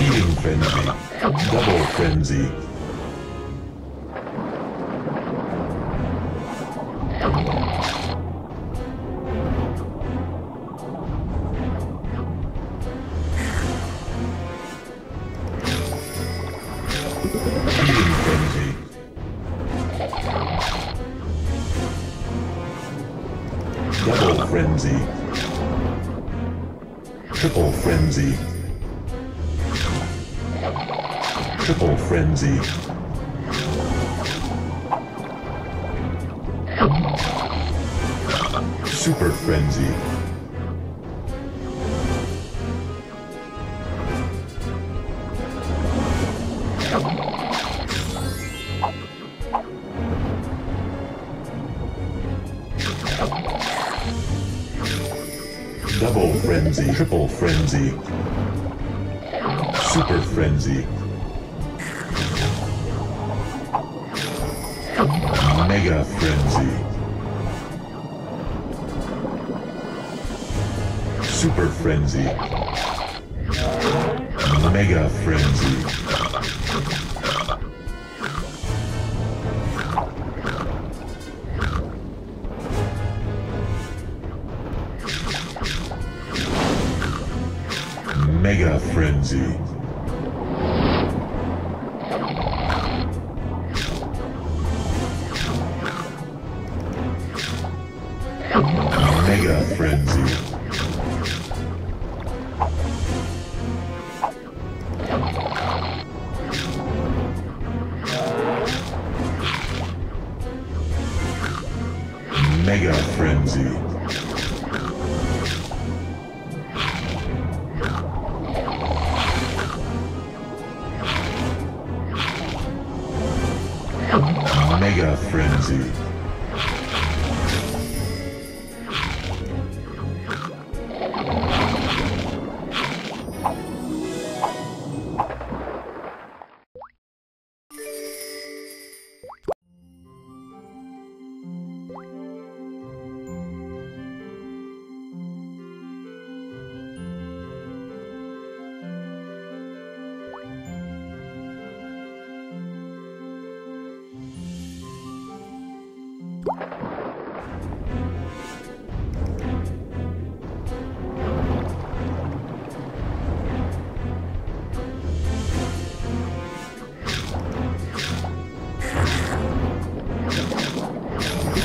Eating frenzy, double frenzy. Double frenzy, triple frenzy, triple frenzy, super frenzy, double frenzy, triple frenzy, super frenzy, mega frenzy, super frenzy, mega frenzy. Mega frenzy, mega frenzy, mega frenzy. Mega frenzy,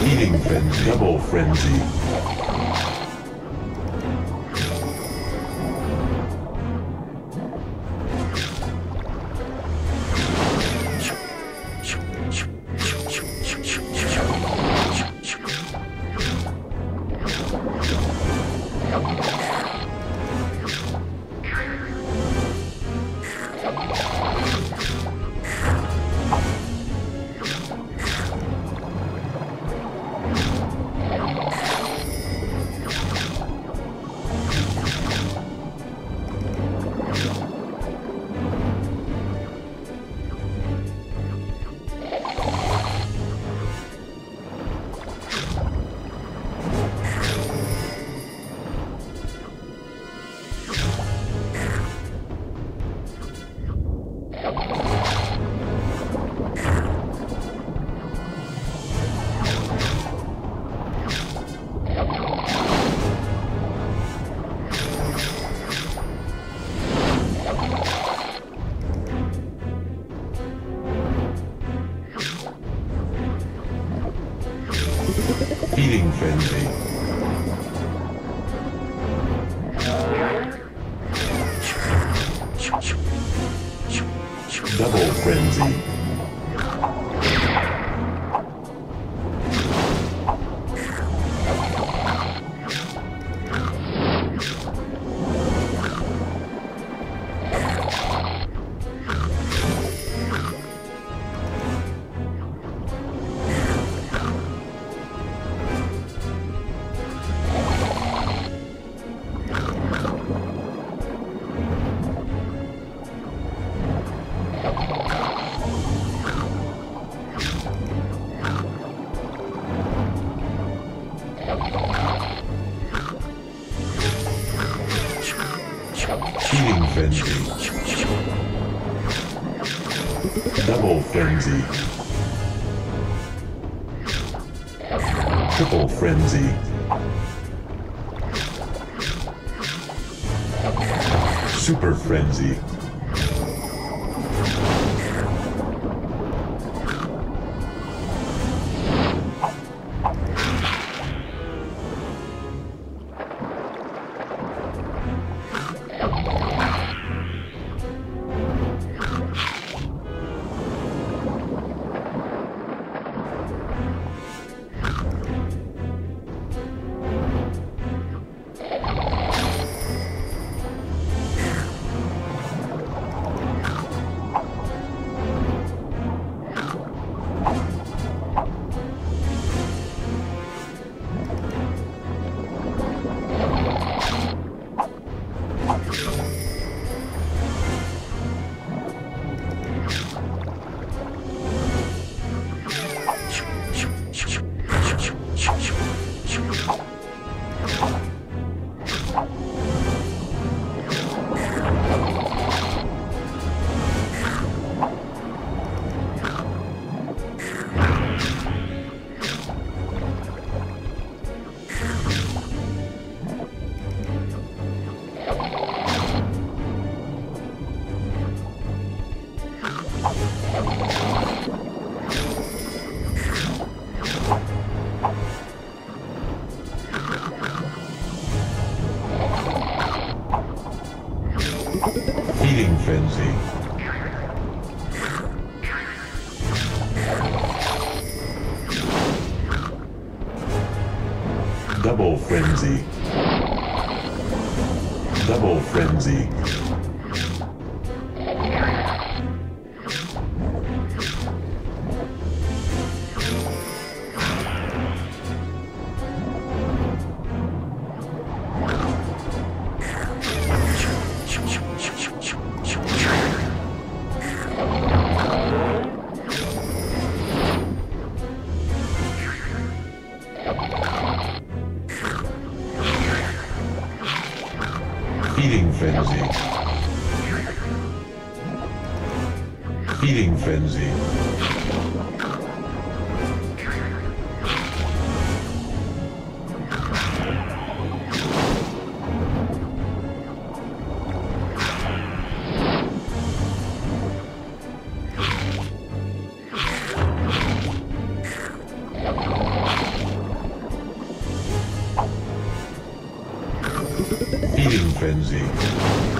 eating frenzy, double frenzy, eating frenzy, double frenzy, Healing Frenzy. Double Frenzy. Triple Frenzy. Super Frenzy. Healing Frenzy. Double Frenzy. Double Frenzy. Feeding Frenzy. Feeding Frenzy. Feeding Frenzy.